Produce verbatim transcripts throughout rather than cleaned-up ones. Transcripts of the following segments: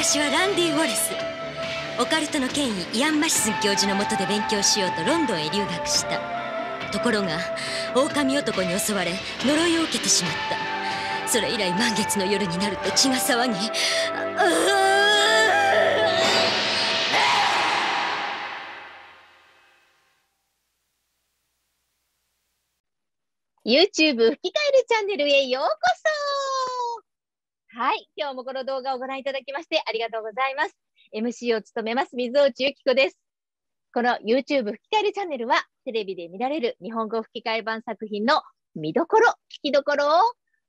私はランディ・ウォレス。オカルトの権威イアン・マシスン教授の下で勉強しようとロンドンへ留学した。ところが狼男に襲われ呪いを受けてしまった。それ以来満月の夜になると血が騒ぎ、YouTube 吹き替えるチャンネルへようこそ。はい、今日もこの動画をご覧いただきましてありがとうございます。エムシー を務めます水落由紀子です。この YouTube 吹き替えるチャンネルはテレビで見られる日本語吹き替え版作品の見どころ、聞きどころを、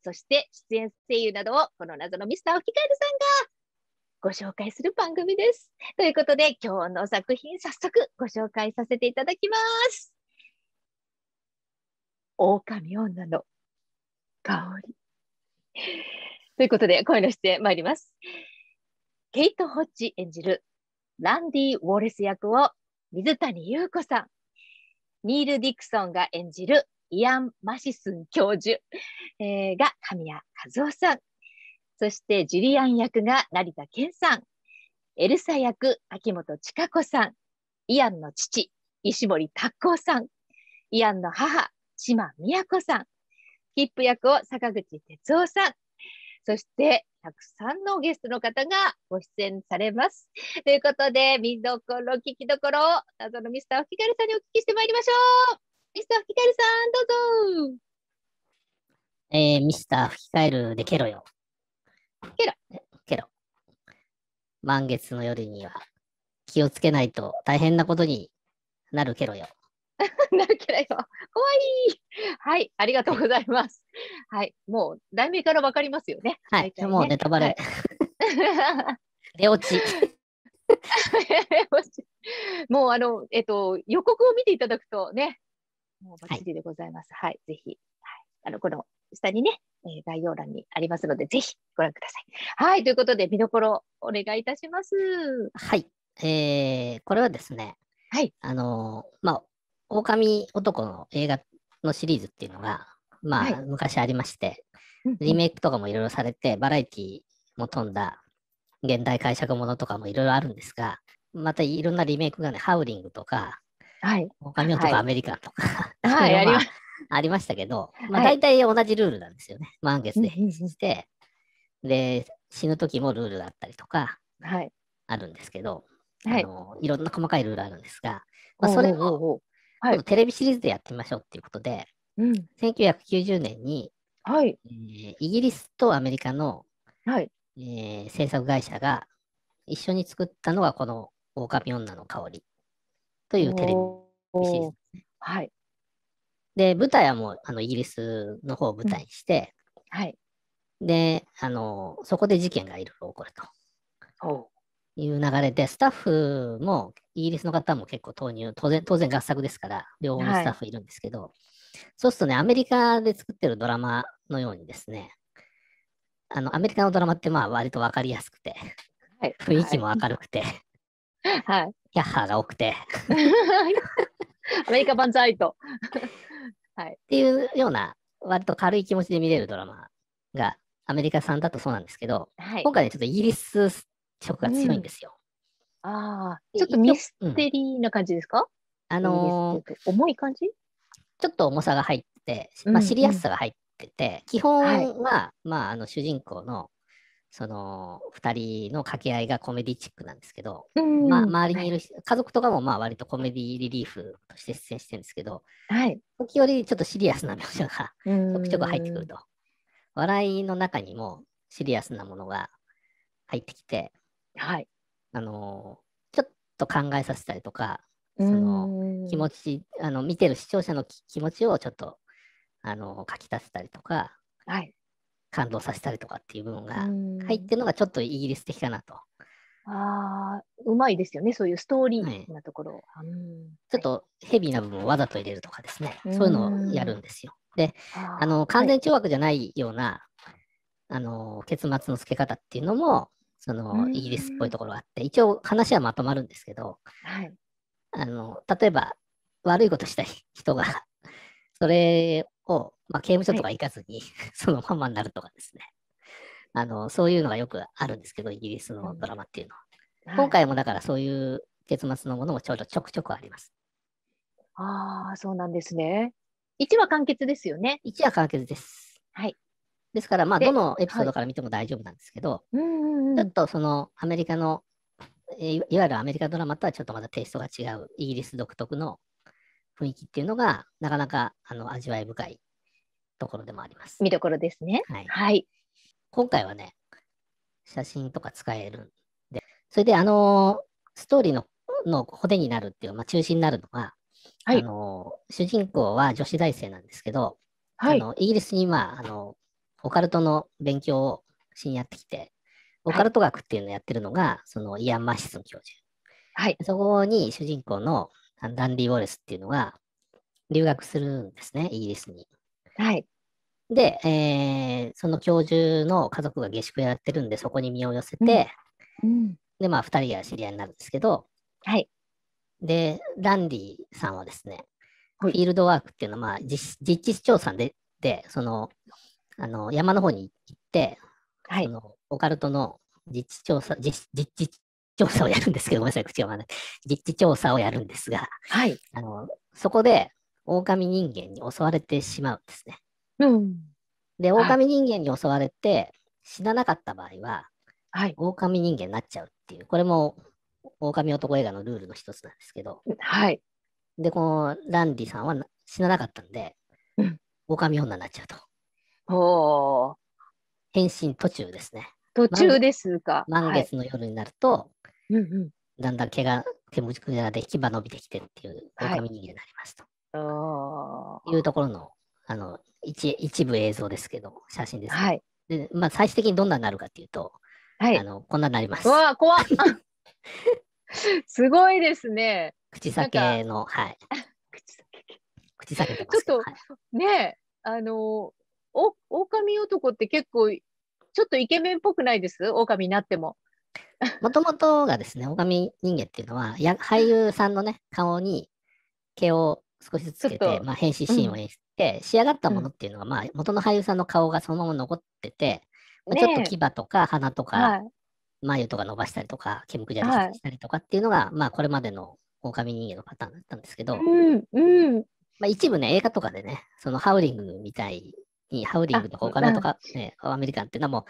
そして出演声優などをこの謎のミスター吹き替えるさんがご紹介する番組です。ということで今日の作品早速ご紹介させていただきます。狼女の香りということで声の出演まいります。ケイト・ホッジ演じるランディ・ウォレス役を水谷優子さん、ニール・ディクソンが演じるイアン・マシスン教授、えー、が神谷和夫さん、そしてジュリアン役が成田健さん、エルサ役秋元千佳子さん、イアンの父石森拓光さん、イアンの母島美也子さん、キップ役を坂口哲夫さん、そしてたくさんのゲストの方がご出演されます。ということで、見どころ、聞きどころを謎のミスター吹き替えるさんにお聞きしてまいりましょう。ミスター吹き替えるさん、どうぞ。えー、ミスター吹き替えるでケロよ。ケロ。ケロ。満月の夜には気をつけないと大変なことになるケロよ。なるけれど、怖い。はい、ありがとうございます。はい、もう題名からわかりますよね。はい、ね、もうネタバレ。出落ち。もうあの、えっと、予告を見ていただくとね、もうバッチリでございます。はい、はい、ぜひ、はい、あのこの下にね、えー、概要欄にありますので、ぜひご覧ください。はい、ということで、見どころお願いいたします。はい、えー、これはですね、はい、あのー、まあ、狼男の映画のシリーズっていうのが、まあ、はい、昔ありまして、リメイクとかもいろいろされて、バラエティも飛んだ現代解釈ものとかもいろいろあるんですが、またいろんなリメイクがね、ハウリングとか、はい、狼男とかアメリカンとか、ありましたけど、まあ、大体同じルールなんですよね。はい、満月で変身して、で、死ぬ時もルールだったりとか、はい、あるんですけど、はい、あの、いろんな細かいルールあるんですが、まあ、それを、はい、テレビシリーズでやってみましょうっていうことで、うん、せんきゅうひゃくきゅうじゅうねんに、はい、えー、イギリスとアメリカの、はい、えー、制作会社が一緒に作ったのがこの「狼女の香り」というテレビシリーズですね。はい、で舞台はもうあのイギリスの方を舞台にして、うん、はい、であのそこで事件がいろいろ起こると。いう流れで、スタッフもイギリスの方も結構投入、当然当然合作ですから両方のスタッフいるんですけど、はい、そうするとね、アメリカで作ってるドラマのようにですね、あのアメリカのドラマってまあ割と分かりやすくて、はい、雰囲気も明るくて、はい、キャッハーが多くてアメリカ万歳と、はい、っていうような割と軽い気持ちで見れるドラマがアメリカ産だとそうなんですけど、はい、今回ねちょっとイギリス色が強いんですよ。うん、ああ、ちょっとミステリーな感じですか？うん、あのー、重い感じ？ちょっと重さが入って、まあ、シリアスさが入ってて、うんうん、基本は、はい、まあ、あの主人公のそのふたりの掛け合いがコメディチックなんですけど、うん、まあ、周りにいる、はい、家族とかもまあ割とコメディリリーフとして出演してるんですけど、はい、時折ちょっとシリアスな描写がちょくちょく入ってくると、笑いの中にもシリアスなものが入ってきて、はい、あのちょっと考えさせたりとか、その気持ち、あの見てる視聴者の気持ちをちょっとあの書き立てたりとか、はい、感動させたりとかっていう部分が入ってるのがちょっとイギリス的かなと。ああ、うまいですよね、そういうストーリーなところ、はい、ちょっとヘビーな部分をわざと入れるとかですね、そういうのをやるんですよ。で、あの完全懲悪じゃないような、はい、あの結末のつけ方っていうのもそのイギリスっぽいところがあって、一応話はまとまるんですけど、はい、あの例えば悪いことした人がそれを、まあ、刑務所とか行かずに、はい、そのままになるとかですね、あのそういうのがよくあるんですけど、イギリスのドラマっていうのは、うんはい、今回もだからそういう結末のものもちょうどちょくちょくあります。ああ、そうなんですね。いちわ完結ですよね。いちわ完結です。はい。ですからまあどのエピソードから見ても大丈夫なんですけど、はい、ちょっとそのアメリカのいわゆるアメリカドラマとはちょっとまだテイストが違うイギリス独特の雰囲気っていうのがなかなかあの味わい深いところでもあります。見どころですね。はい、はい、今回はね写真とか使えるんで、それであのー、ストーリーのの骨になるっていう、まあ、中心になるのが、はい、あのー、主人公は女子大生なんですけど、はい、あのイギリスにまああのオカルトの勉強をしにやってきて、オカルト学っていうのをやってるのが、はい、そのイアン・マシスン教授、はい、そこに主人公のダンディ・ウォレスっていうのが留学するんですね、イギリスに。はい、で、えー、その教授の家族が下宿やってるんで、そこに身を寄せて、うんうん、でまあふたりが知り合いになるんですけど、はい、でダンディさんはですね、はい、フィールドワークっていうのは、まあ、実, 実地調査ででそのあの山の方に行って、はい、そのオカルトの実地調査、実地調査をやるんですけど、ごめんなさい、口が回らない。実地調査をやるんですが、はい、あのそこで狼人間に襲われてしまうんですね。うん、で、狼人間に襲われて死ななかった場合は、はい、狼人間になっちゃうっていう、これも狼男映画のルールの一つなんですけど、はい、で、このランディさんは死ななかったんで、うん、狼女になっちゃうと。おー、変身途中ですね。途中ですか。満月の夜になると、はいうんうん、だんだん毛が手持ちくらで牙伸びてきてっていう狼人間になりますと。はい、いうところのあの 一, 一部映像ですけど、写真です、ね。はい。で、まあ最終的にどんなになるかっていうと、はい、あのこんなになります。うわー怖っ。すごいですね。口裂けのはい。口裂け。口裂けてますけど。ちょっと、はい、ねあの。お狼男って結構ちょっとイケメンっぽくないです？狼になっても。もともとがですね、狼人間っていうのはや俳優さんのね顔に毛を少しずつつけて、まあ、変身シーンを演出して、うん、仕上がったものっていうのは、まあ、元の俳優さんの顔がそのまま残ってて、うんまあ、ちょっと牙とか鼻とか、ね、眉とか伸ばしたりとか毛むくじゃりしたりとかっていうのが、はいまあ、これまでの狼人間のパターンだったんですけど、うんうんまあ、一部ね映画とかでねそのハウリングみたいにハウリングとかオカルトとか、ねうん、アメリカンっていうのはもう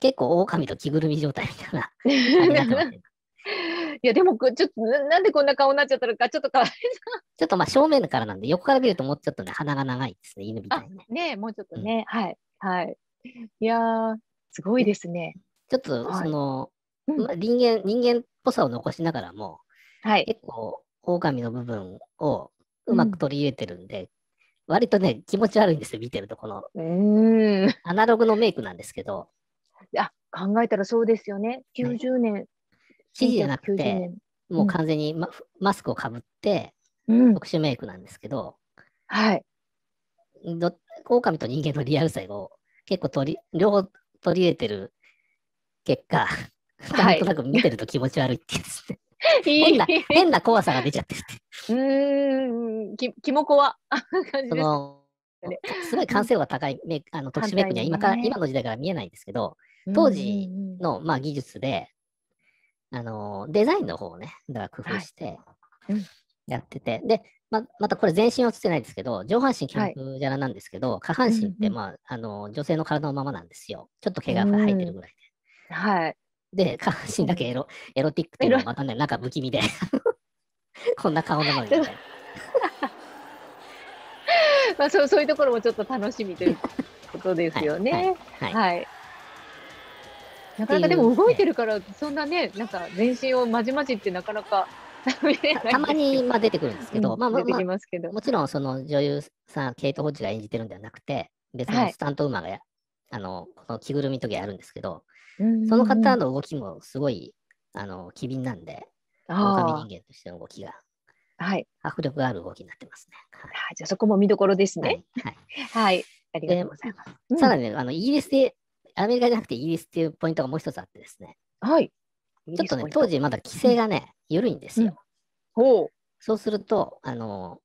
結構狼と着ぐるみ状態みたいなないやでもちょっとなんでこんな顔になっちゃったのかちょっとかわいそう。ちょっとまあ正面からなんで横から見るともうちょっとね鼻が長いですね、犬みたいにね。ねえもうちょっとね、うん、はいはいいやーすごいですね。ちょっとその、はいまあ、人間人間っぽさを残しながらも、はい、結構狼の部分をうまく取り入れてるんで、うん割とね気持ち悪いんですよ見てると。このうんアナログのメイクなんですけど、いや考えたらそうですよね。きゅうじゅうねん シージー、ね、じゃなくてもう完全に マ,、うん、マスクをかぶって、うん、特殊メイクなんですけど、はいど狼と人間のリアルさを結構取り両方取り入れてる結果、はい、なんとなく見てると気持ち悪いって言うんですね。変な、変な怖さが出ちゃってるって。うーん、き、キモコワ。その、すごい感性が高いメあの特殊メイクには今から、ね、今の時代から見えないんですけど、当時の、まあ、技術で、あの、デザインの方をね、だから工夫して、やってて、はいうん、でま、またこれ全身は映ってないですけど、上半身キャンプジャラなんですけど、はい、下半身って、まあ、あの、女性の体のままなんですよ。ちょっと毛が生えてるぐらいで。はい。で、下半身だけエロ、エロティックっていうのはまたね、なんか不気味で。こんな顔なのにみたいな。まあそう、そういうところもちょっと楽しみということですよね。はい。はいはいはい、なかなかでも動いてるから、そんなね、なんか全身をまじまじってなかなか見れない。たまにまあ出てくるんですけど、うん、まあまあ、まあ、出てきますけどもちろんその女優さん、ケイト・ホッジが演じてるんではなくて、別のスタントウーマンがや、はい、あの、この着ぐるみの時はやるんですけど、その方の動きもすごいあの機敏なんで、狼人間としての動きが、はい、迫力がある動きになってますね。はい、あじゃあそこも見どころですね。はい、はいはい、ありがとうございます。うん、さらに、ね、あのイギリスでアメリカじゃなくてイギリスっていうポイントがもう一つあってですね。はい。ちょっとね当時まだ規制がね、うん、緩いんですよ。うん、ほう。そうするとあの、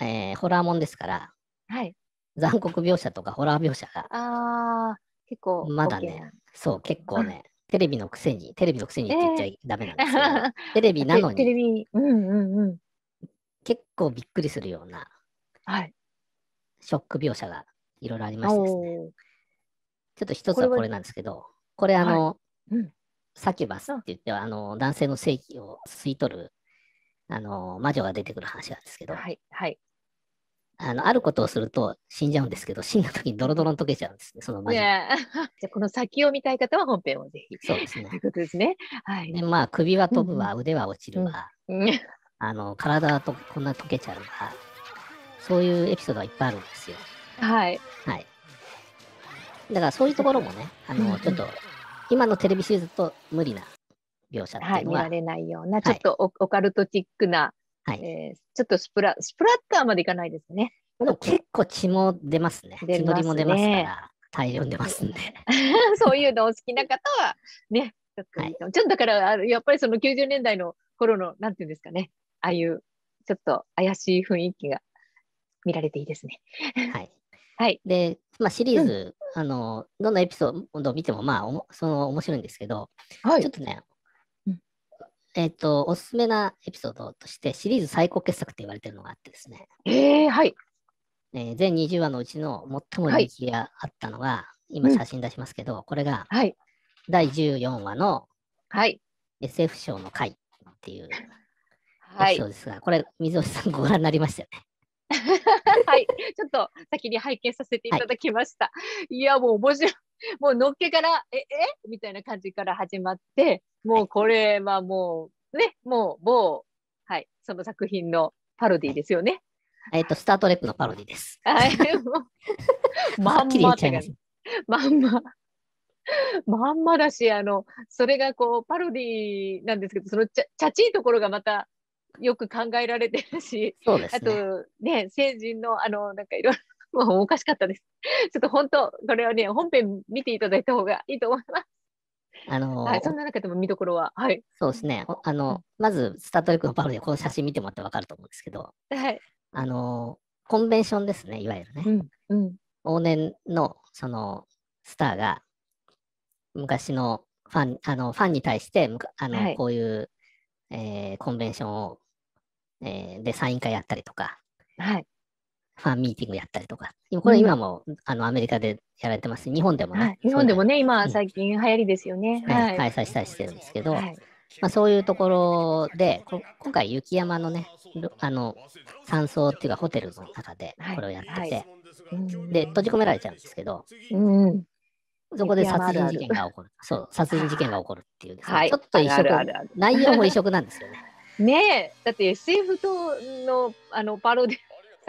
えー、ホラーもんですから、はい、残酷描写とかホラー描写が。ああ。結構、まだね、そう、結構ね、テレビのくせに、テレビのくせにって言っちゃダメなんですけど、えー、テレビなのに、テレビ、うんうんうん、結構びっくりするような、はい、ショック描写がいろいろありましてですね、ちょっと一つはこれなんですけど、これ、これあの、はいうん、サキュバスって言っては、あの男性の性器を吸い取るあの魔女が出てくる話なんですけど、はいはい、あのあることをすると死んじゃうんですけど、死んだ時にドロドロに溶けちゃうんですね、その魔女。じゃこの先を見たい方は本編をぜひ。そうですね。ということですね。はい。でまあ首は飛ぶわ、腕は落ちるわ、うん、あの体はとこんな溶けちゃうわ、そういうエピソードがいっぱいあるんですよ。はいはい。だからそういうところもね、あのちょっと今のテレビシリーズと無理な。描写っていうのは、はい、見られないようなちょっと オ,、はい、オカルトチックな、はいえー、ちょっとスプラスプラッターまでいかないですね。でも結構血も出ますね。血のりも出ますから大量に出ますんでそういうのお好きな方はねちょっと、はい、ちょっとだからやっぱりそのきゅうじゅうねんだいの頃のなんていうんですかね、ああいうちょっと怪しい雰囲気が見られていいですねはい、はい、で、まあ、シリーズ、うん、あのどんなエピソードを見てもまあおもその面白いんですけど、はい、ちょっとねえーと、おすすめなエピソードとしてシリーズ最高傑作って言われてるのがあってですね、えーはいえー、全にじゅうわのうちの最も人気があったのが、はい、今写真出しますけど、うん、これがだいじゅうよんわの エスエフ ショーの回っていうエピソードですが、はい、これ水落さんご覧になりましたよねはい、ちょっと先に拝見させていただきました、はい、いやもう面白い、もうのっけからええみたいな感じから始まって、もうこれはもうね、もう某、はい、その作品のパロディですよね。えっと、スター・トレックのパロディです。はい、まんまって感じ。まんま。まんまだし、あの、それがこう、パロディなんですけど、そのちゃ、ちゃちいところがまたよく考えられてるし、そうですね、あと、ね、成人の、あの、なんかいろいろ。もうおかしかったです。ちょっと本当、これはね、本編見ていただいた方がいいと思います。あのーはい、そんな中でも見どころは、はい。そうですね。あの、まず、スタートレックのパロディ、この写真見てもらって分かると思うんですけど、はい。あのー、コンベンションですね、いわゆるね。うん。うん、往年の、その、スターが、昔のファン、あの、ファンに対して、あの、はい、こういう、えー、コンベンションを、えー、で、サイン会やったりとか、はい。ファンミーティングやったりとか、これ今も、うん、あのアメリカでやられてます。日本でもね、はい、日本でもね、今最近流行りですよね。うんはい、開催したりしてるんですけど、はいまあ、そういうところで、こ今回雪山のね、あの山荘っていうかホテルの中でこれをやってて、はいはい、で閉じ込められちゃうんですけど、うん、そこで殺人事件が起こる、そう殺人事件が起こるっていうですね、はい、ちょっと異色、あるあるある内容も異色なんですよね。ねえ、だって エスエフ とのあのパロディ。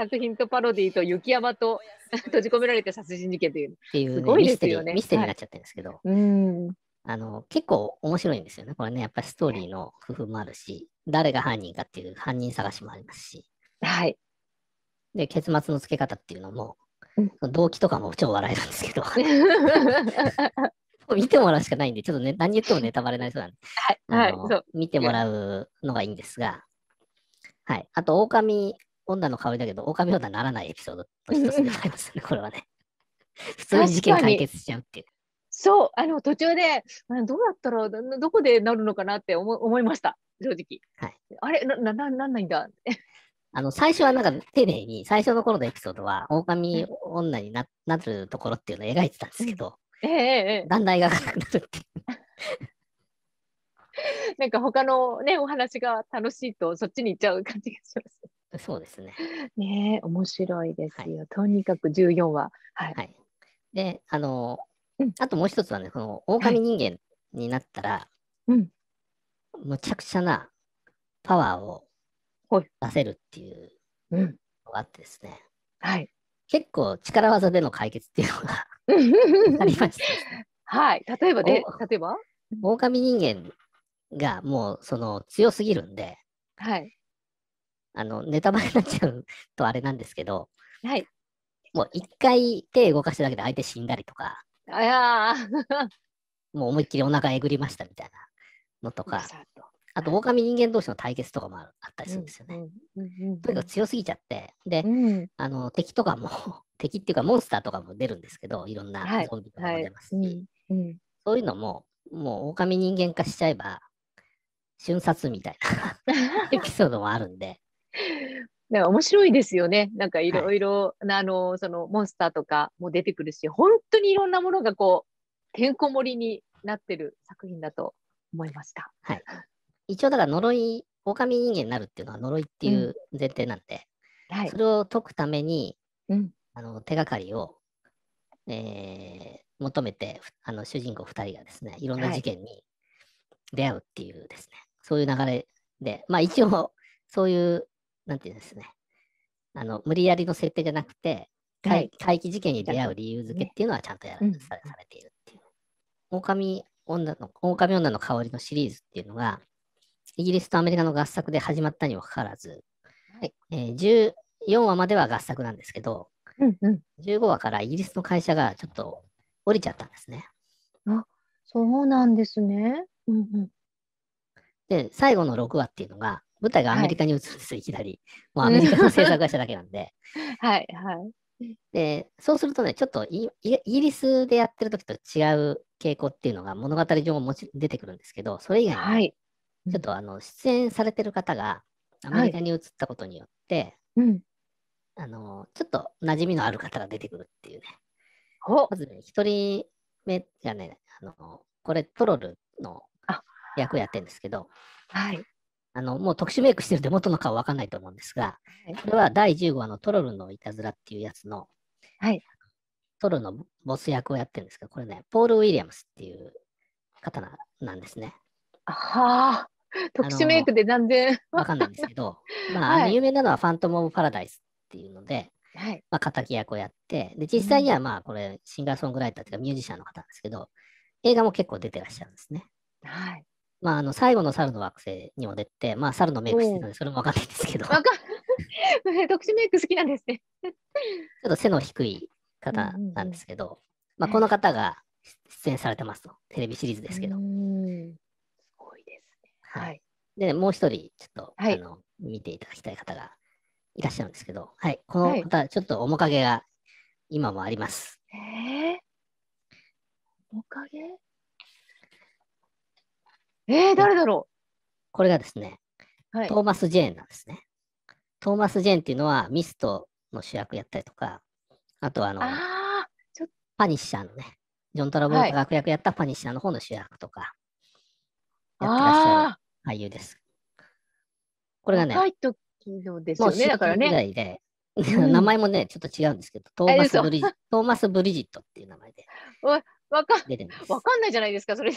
作品とパロディと雪山と閉じ込められた殺人事件というっていう、ね、すごいですよね。ミステリーになっちゃってるんですけど、はい、うんあの結構面白いんですよねこれね。やっぱりストーリーの工夫もあるし、誰が犯人かっていう犯人探しもありますし、はいで結末の付け方っていうのも、うん、動機とかも超笑えるんですけど見てもらうしかないんでちょっとね何言ってもネタバレになりそうなんで、はいはい、そう見てもらうのがいいんですが、はいあと狼女の香りだけど狼女にならないエピソードと一つでございますねこれはね普通に事件解決しちゃうっていう。そうあの途中でどうやったらどこでなるのかなって 思, 思いました正直、はい、あれ な, な, な, なんないんだあの最初はなんか丁寧に最初の頃のエピソードは狼女に な, なるところっていうのを描いてたんですけど、えーえー、だんだん描かなくなるっていうなんか他のねお話が楽しいとそっちに行っちゃう感じがしますそうですね。ねえ、面白いですよ。はい、とにかくじゅうよんわ。はい。はい、で、あの、うん、あともう一つはね、この狼人間になったら、はい、むちゃくちゃなパワーを出せるっていうのがあってですね。うん、はい。結構力技での解決っていうのがありました、ね。はい。例えばね、例えば狼人間がもうその強すぎるんで、はい。あのネタバレになっちゃうとあれなんですけど、はい、もう一回手動かしただけで相手死んだりとか、あやもう思いっきりお腹えぐりましたみたいなのとか、あと狼人間同士の対決とかもあったりするんですよね。とにかく強すぎちゃって、で、うん、あの敵とかも敵っていうかモンスターとかも出るんですけど、いろんなゾンビとかも出ますし、はいはい、うんうん、そういうのももう狼人間化しちゃえば瞬殺みたいなエピソードもあるんで。だから面白いですよね。なんかいろいろな、はい、あのそのモンスターとかも出てくるし、本当にいろんなものがこうてんこ盛りになってる作品だと思いました。はい。一応だから呪い、狼人間になるっていうのは呪いっていう前提なんで、うん、はい、それを解くために、うん、あの手がかりを、えー、求めてあの主人公ふたりがですね、いろんな事件に出会うっていうですね、はい、そういう流れで、まあ一応そういうなんていうんですね、あの無理やりの設定じゃなくて、はい、怪奇事件に出会う理由付けっていうのはちゃんとやら、うん、されているっていう。狼女の、狼女の香りのシリーズっていうのが、イギリスとアメリカの合作で始まったにもかかわらず、はい、えー、じゅうよんわまでは合作なんですけど、うんうん、じゅうごわからイギリスの会社がちょっと降りちゃったんですね。あ、そうなんですね。うんうん、で、最後のろくわっていうのが、舞台がアメリカに移るんですよ、はい、いきなり。もうアメリカの制作会社だけなんで。はいはい。で、そうするとね、ちょっとイギリスでやってる時と違う傾向っていうのが物語上ももちろん出てくるんですけど、それ以外に、はい、ちょっとあの出演されてる方がアメリカに移ったことによって、はい、うん、あのちょっと馴染みのある方が出てくるっていうね。まずね、ひとりめがね、あのこれトロルの役をやってるんですけど、はい、あのもう特殊メイクしてるんで元の顔わかんないと思うんですが、これはだいじゅうごわのトロルのいたずらっていうやつの、はい、トロルのボス役をやってるんですけど、これね、ポール・ウィリアムスっていう方 な, なんですね。あはあ、特殊メイクでなんでわかんないんですけど、まあ、はい、あの有名なのはファントム・オブ・パラダイスっていうので、はい、まあ、敵役をやって、で実際にはまあこれシンガーソングライターというかミュージシャンの方なんですけど、映画も結構出てらっしゃるんですね。はい、まあ、あの最後の猿の惑星にも出て、まあ、猿のメイクしてたんで、それも分かんないんですけど。特殊メイク好きなんですね。ちょっと背の低い方なんですけど、まあ、この方が出演されてますと、テレビシリーズですけど。うん、すごいですね。はい。で、ね、もう一人、ちょっと、はい、あの見ていただきたい方がいらっしゃるんですけど、はい、この方、はい、ちょっと面影が今もあります。えー、面影？えー、誰だろう。これがですね、はい、トーマス・ジェーンなんですね。トーマス・ジェーンっていうのはミストの主役やったりとか、あとはあのあちょパニッシャーのね、ジョン・トラボルタが悪役やったパニッシャーの方の主役とか、やってらっしゃる俳優です。これがね、若い時のですよね、だからね。時代で、うん、名前もね、ちょっと違うんですけど、トーマス・ブリジット、トーマス・ブリジットっていう名前で出てます。わかんないじゃないですか、それ。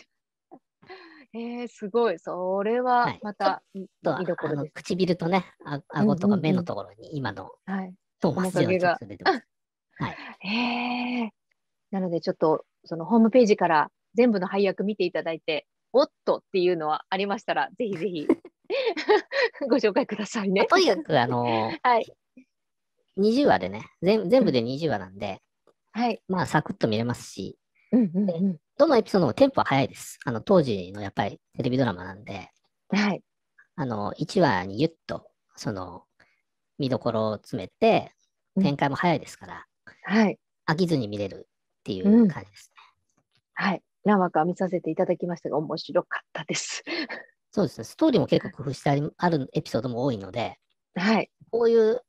えー、すごい。それはまた見どころです、はい、あの唇とね、あ顎とか目のところに今のトーマス・ジェーンが出てます。はい、えー、なのでちょっとそのホームページから全部の配役見ていただいて、おっとっていうのはありましたら、ぜひぜひご紹介くださいね。とにかく、あのーはい、にじゅうわでね、全部でにじゅうわなんで、はい、まあサクッと見れますし、うんうんうん、どのエピソードもテンポは早いです。あの当時のやっぱりテレビドラマなんで、はい、あのいちわにぎゅっとその見どころを詰めて展開も早いですから、うん、はい、飽きずに見れるっていう感じですね、うん、はい、何話か見させていただきましたが面白かったですそうですね、ストーリーも結構工夫してあ る, あるエピソードも多いので、はい、こういう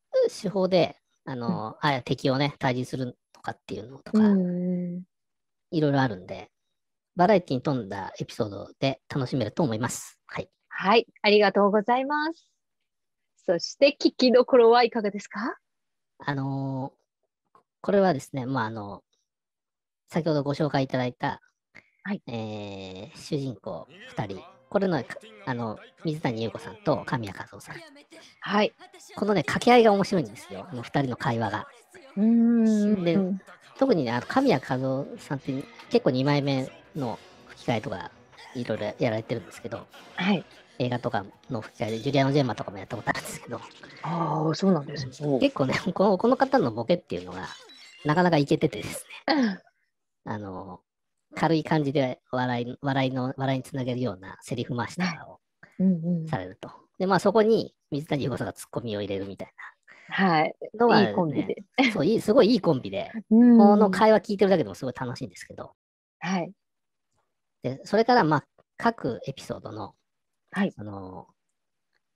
手法であの、うん、あ敵をね退治するとかっていうのとか、うんいろいろあるんで、バラエティに富んだエピソードで楽しめると思います。はい。はい、ありがとうございます。そして聞きどころはいかがですか？あのー、これはですね、まああの先ほどご紹介いただいた、はい、えー、主人公ふたり、これのあの水谷優子さんと神谷和夫さん。はい。このね掛け合いが面白いんですよ。このふたりの会話が。うーん。で。特にね、あの神谷和夫さんって結構にまいめの吹き替えとかいろいろやられてるんですけど、はい、映画とかの吹き替えでジュリアのジェンマとかもやったことあるんですけど、ああ、そうなんですね。結構ねこの、この方のボケっていうのがなかなかイケててですね、あの軽い感じで笑い、笑いの、笑いにつなげるようなセリフ回しとかを、されると。で、まあ、そこに水谷豊がツッコミを入れるみたいな、はい、のは、ね、いいコンビでそういい、すごいいいコンビで、うん、この会話聞いてるだけでもすごい楽しいんですけど、はい、でそれから、まあ、各エピソードの、はいその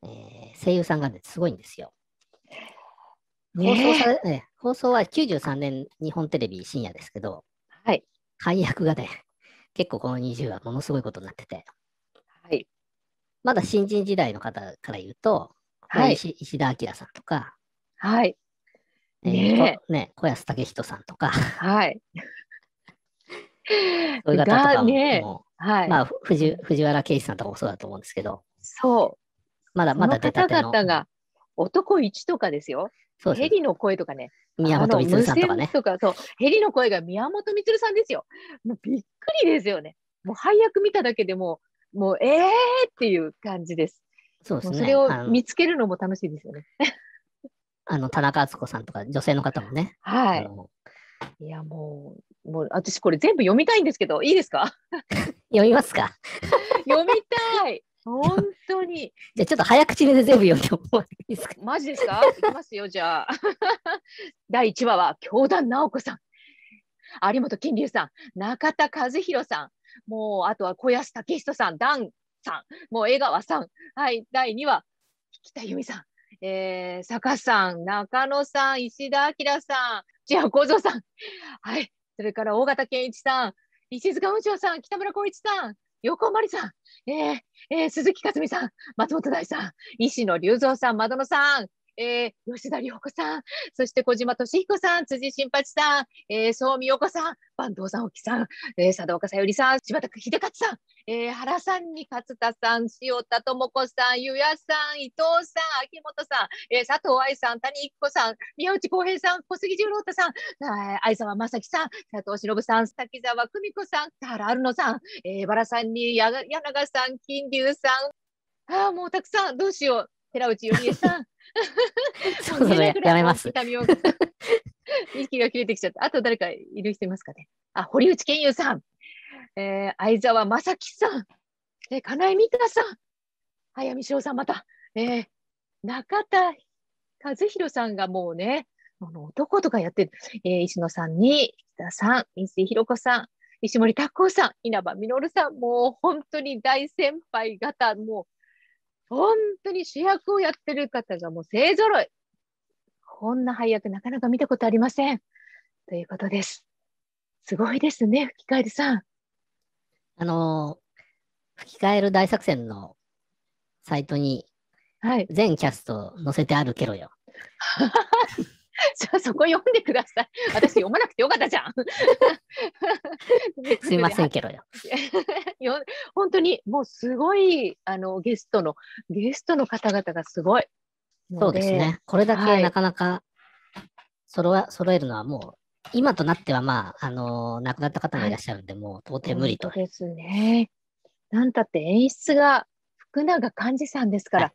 えー、声優さんが、ね、すごいんですよ。放送され、ね、放送はきゅうじゅうさんねん日本テレビ深夜ですけど、はい、配役がね、結構このにじゅうはものすごいことになってて、はい、まだ新人時代の方から言うと、はい、石, 石田明さんとか、はいえーねね、小安武人さんとか、はい、そういう方とかも、ねはいまあ、藤, 藤原圭司さんとかもそうだと思うんですけど、そうまだまだ出たての。その方々が男一とかですよ。そうですね、ヘリの声とかね、宮本充さんとかねとかそう、ヘリの声が宮本充さんですよ。もうびっくりですよね。もう配役見ただけでもう、もうえーっていう感じです。そうですね、それを見つけるのも楽しいですよね。あの田中敦子さんとか、女性の方もね。はい。いやもう、もう私、これ全部読みたいんですけど、いいですか？読みますか？読みたい。本当に。じゃあちょっと早口で全部読んでもらっていいですか？マジですか？いきますよ、じゃあ。だいいちわは、京田直子さん、有本金龍さん、中田和弘さん、もうあとは小安武人さん、段さん、もう江川さん、はい、だいにわ、菊田由美さん、えー、坂さん、中野さん、石田明さん、千葉幸三さん、はい、それから大型健一さん、石塚無長さん、北村光一さん、横尾真理さん、えーえー、鈴木克美さん、松本大さん、石野隆三さん、窓野さん、えー、吉田涼子さん、そして小島敏彦さん、辻新八さん、えー、総見陽子さん、坂東さん、沖さん、えー、佐岡さゆりさん、柴田秀勝さん、えー、原さんに勝田さん、塩田智子さん、湯谷さん、伊藤さん、秋元さん、えー、佐藤愛さん、谷育子さん、宮内浩平さん、小杉十郎太さん、相沢正樹さん、佐藤忍さん、滝沢久美子さん、田原春乃さん、えー、バラさんに柳川さん、金龍さん、ああ、もうたくさん、どうしよう、寺内由美さん。そうやめます。息が切れてきちゃった。あと誰かいる人いますかね。あ、堀内健雄さん、えー、相沢正樹さん、えー、金井美香さん、早見翔さんまた、えー、中田和弘さんがもうね、この男とかやってる、えー、石野さんに北さん、石井ひろ子さん、石森拓子さん、稲葉実さん、もう本当に大先輩方、もう。本当に主役をやってる方がもう勢ぞろい。こんな配役なかなか見たことありません。ということです。すごいですね、吹き替えるさん。あの、吹き替える大作戦のサイトに、はい、全キャスト載せてあるけどよ。じゃあそこ読んでください。私読まなくてよかったじゃん。すいませんけどよ。よ本当にもうすごいあのゲストのゲストの方々がすごい。そうですね。これだけなかなか揃わ、はい、揃えるのはもう今となってはまああの亡くなった方もいらっしゃるんで、はい、もう到底無理と。ですね。なんたって演出が福永寛司さんですから。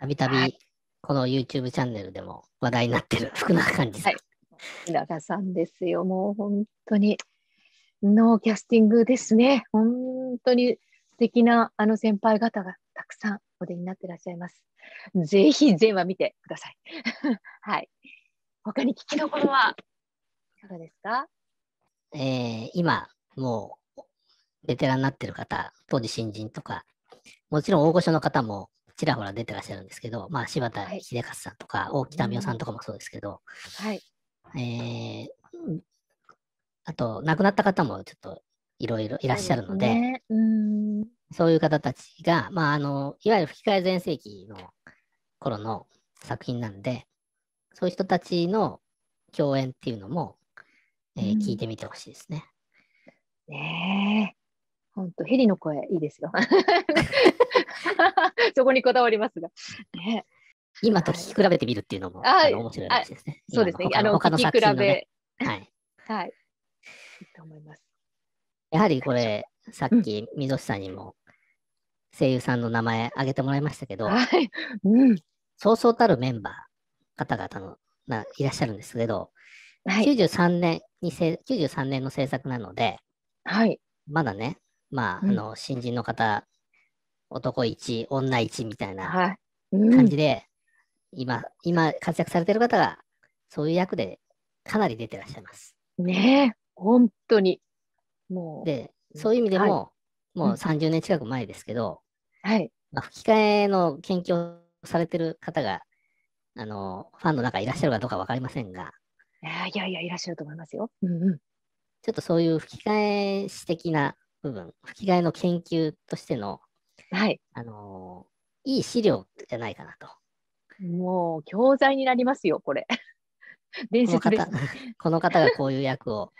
たびたび。この YouTube チャンネルでも話題になってる福永さんです。はい、福永さんですよ。もう本当にノーキャスティングですね。本当に素敵なあの先輩方がたくさんお出になってらっしゃいます。ぜひ全話見てください。はい。他に聞きどころはいかがですか？えー、今もうベテランになってる方、当時新人とか、もちろん大御所の方も。ちらほら出てらっしゃるんですけど、まあ、柴田秀勝さんとか、はい、大木民夫さんとかもそうですけど、はいえー、あと亡くなった方もちょっといろいろいらっしゃるので、そうですね、うーんそういう方たちが、まあ、あのいわゆる吹き替え全盛期の頃の作品なんで、そういう人たちの共演っていうのも、えー、聞いてみてほしいですね。ねえ本当ヘリの声いいですよ。そこにこだわりますが、ね、今と聞き比べてみるっていうのもあの面白い話ですね。そうですね。あの他の作品の、ね、聞き比べはいはいいいと思います。やはりこれさっき溝下さんにも声優さんの名前挙げてもらいましたけど、はいうん、そうそうたるメンバー方々のないらっしゃるんですけど、はい、きゅうじゅうさんねんにせきゅうじゅうさんねんの制作なので、はい、まだねまあ、あの新人の方男いち、女いちみたいな感じで、はいうん、今、今活躍されてる方がそういう役でかなり出てらっしゃいます。ねえ、本当に。もうで、そういう意味でも、はい、もうさんじゅうねん近く前ですけど、はいまあ、吹き替えの研究をされてる方が、あのファンの中いらっしゃるかどうか分かりませんが、いやいや、いらっしゃると思いますよ。うんうん、ちょっとそういう吹き替え史的な部分、吹き替えの研究としての、はいあのー、いい資料じゃないかなと。もう教材になりますよ、これ。伝説です。この方、この方がこういう役を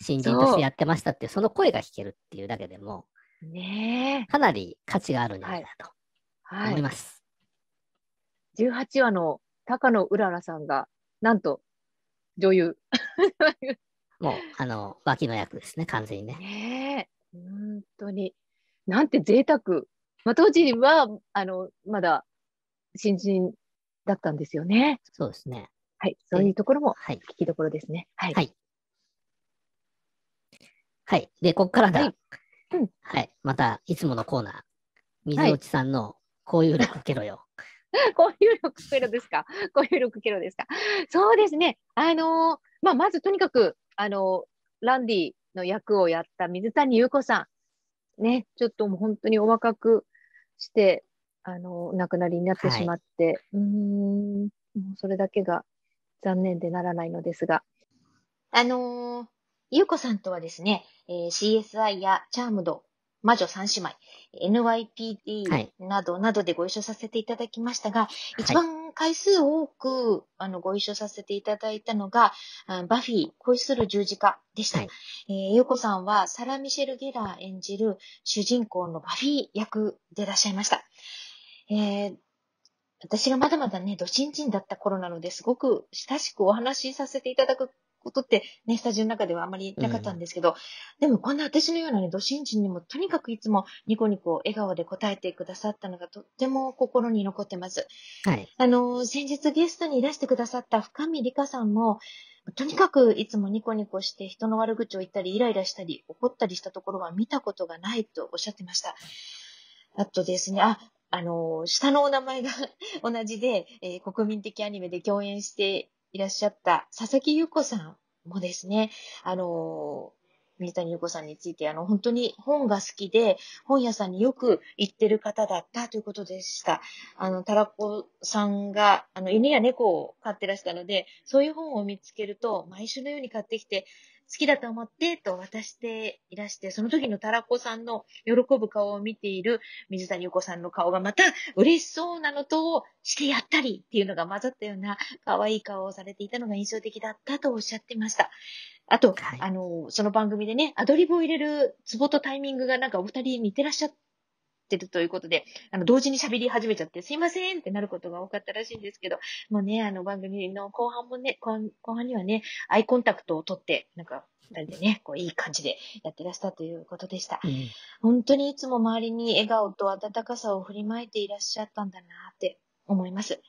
新人としてやってましたっていう、その声が聞けるっていうだけでも、ね、かなり価値があるんじゃないかなと思います。はいはい、じゅうはちわの高野うららさんが、なんと女優。もうあの脇の役ですね、完全にね。ねえ、本当に。なんて贅沢。まあ、当時はあのまだ新人だったんですよね。そうですね。はい、そういうところも聞きどころですね。はい。はい。はい、で、ここからが、はいうんはい、またいつものコーナー、水落さんの交友力ケロよ。交友力ケロですか。交友力ケロですか。そうですね。あのーまあ、まずとにかく、あのー、ランディの役をやった水谷優子さん、ね、ちょっともう本当にお若くして、あのー、亡くなりになってしまって、はい、うーん、もうそれだけが残念でならないのですが。あのー、優子さんとはですね、えー、シーエスアイ やチャームド、魔女三姉妹、エヌワイピーディー などなどでご一緒させていただきましたが、はい、一番回数多くあのご一緒させていただいたのが、バフィー、恋する十字架でした。はい、えー、優子さんはサラ・ミシェル・ゲラー演じる主人公のバフィー役でいらっしゃいました。えー私がまだまだね、ド新人だった頃なのですごく親しくお話しさせていただくことってね、スタジオの中ではあまりなかったんですけど、うん、でもこんな私のようなね、ド新人にもとにかくいつもニコニコ笑顔で答えてくださったのがとっても心に残ってます。はい。あの、先日ゲストにいらしてくださった深見理香さんも、とにかくいつもニコニコして人の悪口を言ったり、イライラしたり、怒ったりしたところは見たことがないとおっしゃってました。あとですね、あ、あの、下のお名前が同じで、えー、国民的アニメで共演していらっしゃった佐々木優子さんもですね、あの、水谷優子さんについて、あの、本当に本が好きで、本屋さんによく行ってる方だったということでした。あの、たらこさんが、あの、犬や猫を飼ってらしたので、そういう本を見つけると、毎週のように買ってきて、好きだと思ってと渡していらして、その時のたらこさんの喜ぶ顔を見ている水谷優子さんの顔がまた嬉しそうなのとしてやったりっていうのが混ざったような可愛い顔をされていたのが印象的だったとおっしゃってました。あと、はい、あの、その番組でね、アドリブを入れるツボとタイミングがなんかお二人似てらっしゃってるということで、あの、同時に喋り始めちゃってすいませんってなることが多かったらしいんですけど、もうね、あの番組の後半もね、後半にはね、アイコンタクトを取って、なんか、二人でね、こういい感じでやってらしたということでした。うん、本当にいつも周りに笑顔と温かさを振りまいていらっしゃったんだなって思います。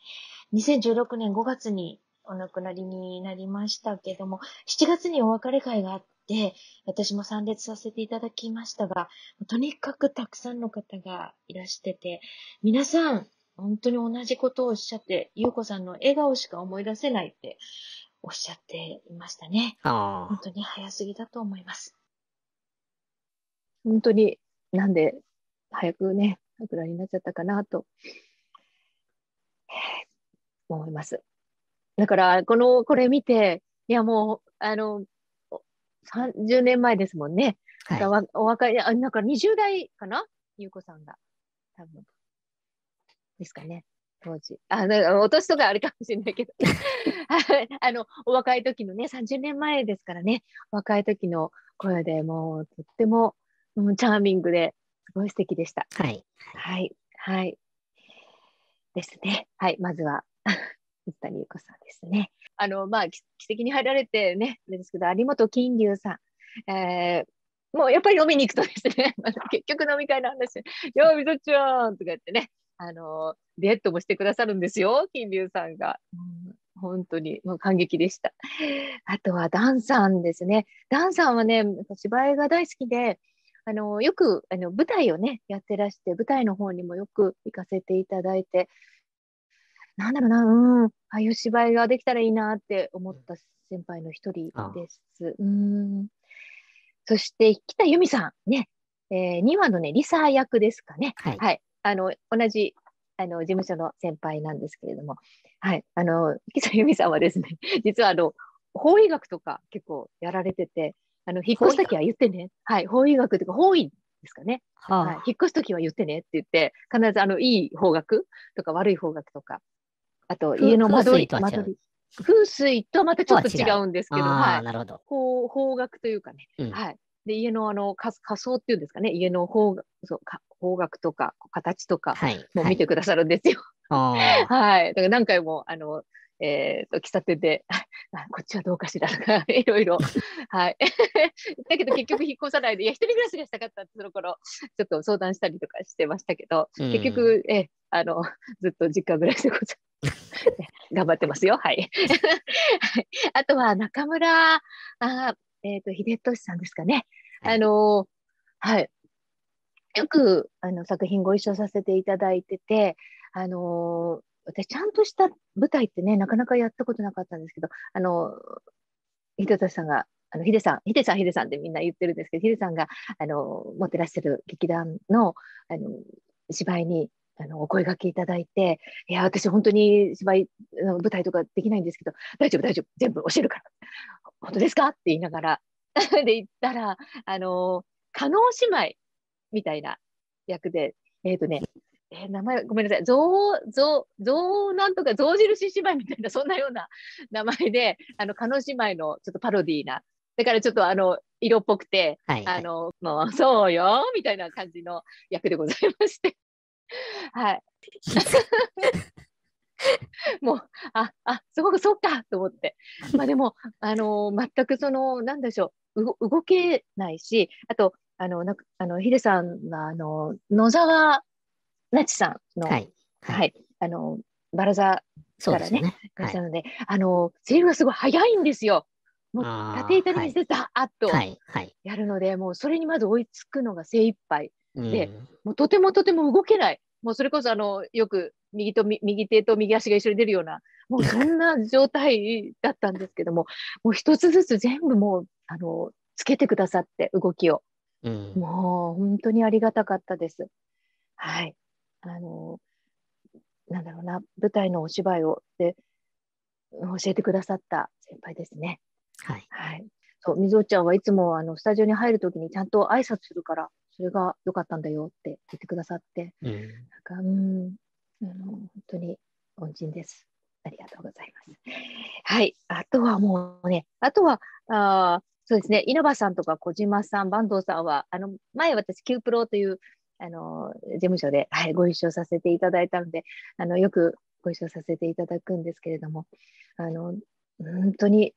にせんじゅうろくねんごがつにお亡くなりになりましたけども、しちがつにお別れ会があって、で、私も参列させていただきましたが、とにかくたくさんの方がいらしてて、皆さん本当に同じことをおっしゃって、優子さんの笑顔しか思い出せないっておっしゃっていましたね。あ、本当に早すぎだと思います。本当になんで早くね、亡くなりになっちゃったかなと思います。だからこのこれ見て、いやもうあの。さんじゅうねんまえですもんね。はい、お若い、あ、なんかにじゅう代かな、優子さんが。多分。ですかね、当時。あ、なんかお年とかあれかもしれないけど。あの、お若い時のね、さんじゅうねんまえですからね、お若い時の声でもう、とっても、うん、チャーミングで、すごい素敵でした。はい。はい。はい。ですね。はい、まずは。水谷優子さんですね。あの、まあ、奇跡に入られてね、ですけど、有本金龍さん、えー、もうやっぱり飲みに行くとですね、結局飲み会の話、よー、みそちゃんとか言ってね、あの、デートもしてくださるんですよ、金龍さんが。うん、本当に、もう感激でした。あとは、ダンさんですね。ダンさんはね、芝居が大好きで、あのよくあの舞台をねやってらして、舞台の方にもよく行かせていただいて、なんだろうな、うん、ああいう芝居ができたらいいなって思った先輩の一人です。うん、そして北由美さんね、えー、にわのねリサ役ですかね、はい、はい、あの同じあの事務所の先輩なんですけれども、はい、あの北由美さんはですね、実はあの法医学とか結構やられてて、あの引っ越すときは言ってね、はい、法医学というか法医ですかね、はあ、はい、引っ越すときは言ってねって言って、必ずあのいい方角とか悪い方角とか、あと家の間取り、間取り、風水とはまたちょっと違うんですけど、はい、なるほど、こう方角というかね、うん、はい、で家のあの仮想っていうんですかね、家の方そうか方角とか形とかも見てくださるんですよ。はい、はい、だから何回もあのえー、と喫茶店でこっちはどうかしらとかいろいろ、はい、だけど結局引っ越さないで、いや一人暮らしがしたかったってその頃ちょっと相談したりとかしてましたけど、うん、結局えあのずっと実家暮らしでござ頑張ってますよ、はいあとは中村あ、えー、と秀俊さんですかね、はい、あのはいよくあの作品ご一緒させていただいてて、あの私ちゃんとした舞台ってねなかなかやったことなかったんですけど、あの秀俊さんがあの秀さん秀さん秀さんってみんな言ってるんですけど、秀さんがあの持ってらっしゃる劇団 の, あの芝居にあのお声掛けいただいて、いや私本当に芝居舞台とかできないんですけど大丈夫大丈夫全部教えるから本当ですかって言いながらで言ったら、あの加納姉妹みたいな役でえっ、ー、とねえー、名前ごめんなさい、象象象なんとか象印姉妹みたいなそんなような名前で、あの加納姉妹のちょっとパロディーな、だからちょっとあの色っぽくて、はいはい、あのもうそうよみたいな感じの役でございましてはいもうああそうそうかと思って、まあでもあの全くそのなんでしょう、う動けないし、あとあのなんかあのヒデさんがあの野沢なちさんの、はいはいはい、あのバラ座からね、なので、あのセリフがすごい早いんですよ。もう縦板にしてダーッとやるので、はいはい、もうそれにまず追いつくのが精一杯で、うん、もうとてもとても動けない。もうそれこそあのよく右と右手と右足が一緒に出るような、もうそんな状態だったんですけども、もう一つずつ全部もうあのつけてくださって動きを、うん、もう本当にありがたかったです。はい。あのなんだろうな、舞台のお芝居をで教えてくださった先輩ですね。はい、はい、そう、みぞちゃんはいつもあのスタジオに入るときにちゃんと挨拶するからそれが良かったんだよって言ってくださって、うん、なんかうんあの本当に恩人です、ありがとうございます。はい、あとはもうね、あとはあそうですね、稲葉さんとか小島さん、坂東さんはあの前私Qプロというあの事務所で、はい、ご一緒させていただいたので、あのよくご一緒させていただくんですけれども、あの本当に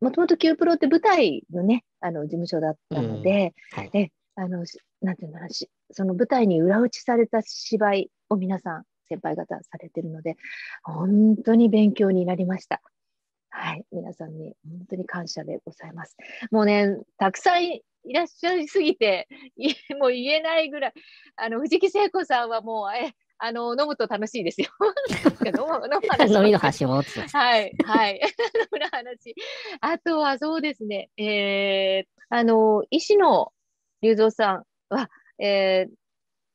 もともと Q プロって舞台のねあの事務所だったので、うんはい、であのなんていうのかな、その舞台に裏打ちされた芝居を皆さん先輩方されてるので本当に勉強になりました。はい、皆さんに本当に感謝でございます。もうねたくさんいらっしゃいすぎてもう言えないぐらい、あの藤木聖子さんはもうえあの飲むと楽しいですよ飲みの話もはいはい飲みの話、あとはそうですね、えー、あの石野隆三さんは、えー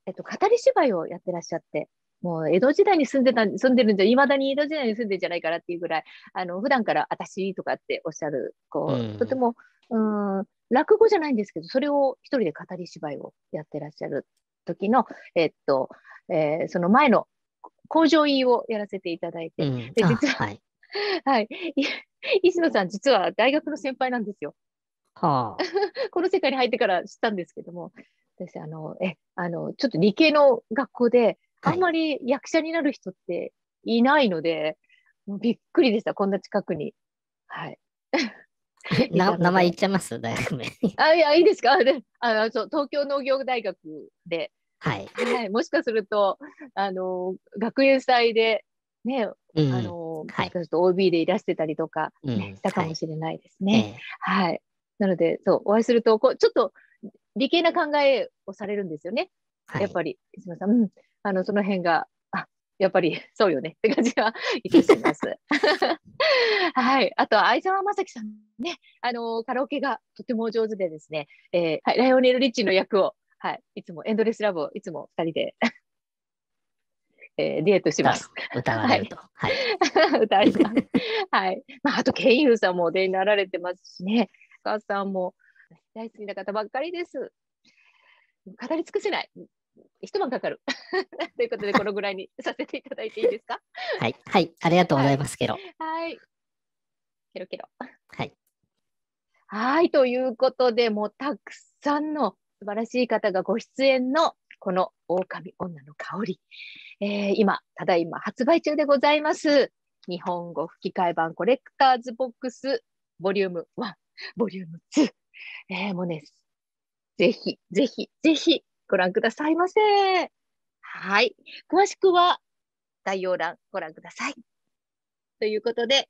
えっと、語り芝居をやってらっしゃって、もう江戸時代に住んでた住んでるんじゃ、いまだに江戸時代に住んでるんじゃないかなっていうぐらい、あの普段から私とかっておっしゃるこう、うん、とてもうん落語じゃないんですけど、それを一人で語り芝居をやってらっしゃる時の、えっと、えー、その前の工場員をやらせていただいて、うん、で実は、はい、はい、石野さん実は大学の先輩なんですよ。はあ、この世界に入ってから知ったんですけども、私あのえあのちょっと理系の学校であんまり役者になる人っていないので、はい、もうびっくりでした、こんな近くに。はいな名前言っちゃいます大学名あいやいいですか、であのそう東京農業大学で、はいはい、もしかするとあの学園祭で、ねうん、あのはい、オービー でいらしてたりとか、ねうん、したかもしれないですね。はいはい、なのでそうお会いするとこうちょっと理系な考えをされるんですよね。はい、やっぱり、すみません、うん、あのその辺が、あ、やっぱりそうよねって感じは意見してます。はい、あとは相沢雅樹さんね、あのカラオケがとても上手でですね、えーはい、ライオネル・リッチーの役を、はい、いつもエンドレスラブをいつもふたりで、えー、デュエットします。歌われると。はい、歌われます。はい、まあ、あとケインユさんもお出になられてますしね、お母さんも大好きな方ばっかりです。語り尽くせない。一晩かかるということで、このぐらいにさせていただいていいですか？はい、はい、ありがとうございます、ケロ。はい、ケロケロ。はい。はい、ということで、もうたくさんの素晴らしい方がご出演のこの狼女の香り、えー、今、ただいま発売中でございます。日本語吹き替え版コレクターズボックス、ボリュームワン、ボリュームツー。えー、もうね、ぜひ、ぜひ、ぜひ、ご覧くださいませ。はい。詳しくは概要欄ご覧ください。ということで、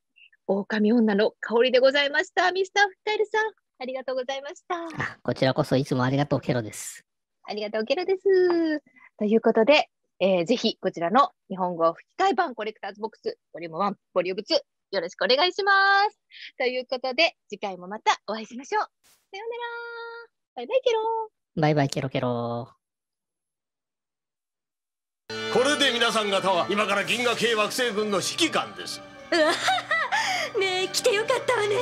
狼女の香りでございました。ミスターフカエルさん、ありがとうございました。あ、こちらこそいつもありがとうケロです。ありがとうケロです。ということで、えー、ぜひこちらの日本語吹き替え版コレクターズボックス、ボリュームワン、ボリュームツー、よろしくお願いします。ということで、次回もまたお会いしましょう。さようなら。バイバイケロー。バイバイケロケロ。これで皆さん方は今から銀河系惑星軍の指揮官です。うわねえ来てよかったわね。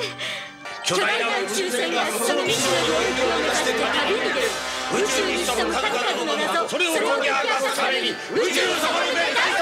巨大な宇宙船がその未知の領域を目指して旅に出る。宇宙に潜む数々の謎、それを解き明かすために宇宙サバイバル大